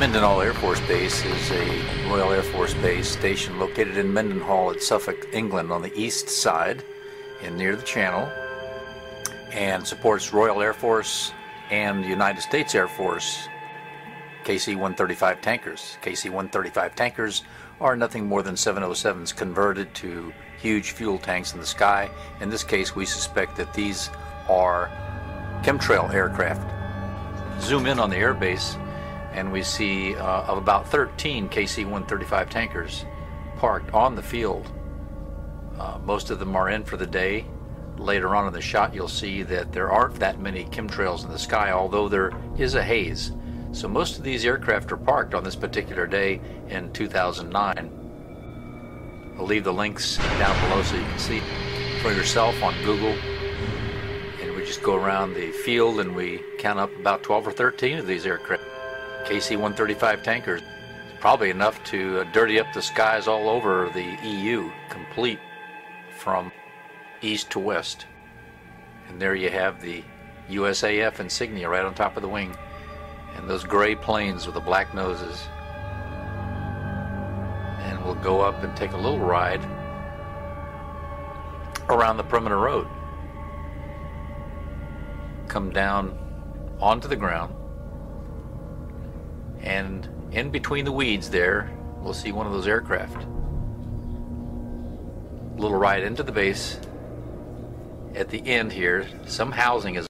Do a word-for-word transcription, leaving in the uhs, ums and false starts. Mendenhall Air Force Base is a Royal Air Force Base station located in Mendenhall at Suffolk, England, on the east side and near the channel, and supports Royal Air Force and United States Air Force K C one thirty-five tankers. K C one thirty-five tankers are nothing more than seven oh sevens converted to huge fuel tanks in the sky. In this case, we suspect that these are chemtrail aircraft. Zoom in on the airbase and we see uh, of about thirteen K C one thirty-five tankers parked on the field. Uh, most of them are in for the day. Later on in the shot, you'll see that there aren't that many chemtrails in the sky, although there is a haze. So most of these aircraft are parked on this particular day in two thousand nine. I'll leave the links down below so you can see for yourself on Google. And we just go around the field and we count up about twelve or thirteen of these aircraft. K C one thirty-five tankers, probably enough to dirty up the skies all over the E U, complete from east to west. And there you have the U S A F insignia right on top of the wing, and those gray planes with the black noses. And we'll go up and take a little ride around the perimeter road. Come down onto the ground, and in between the weeds there, we'll see one of those aircraft. A little ride into the base. At the end here, some housing is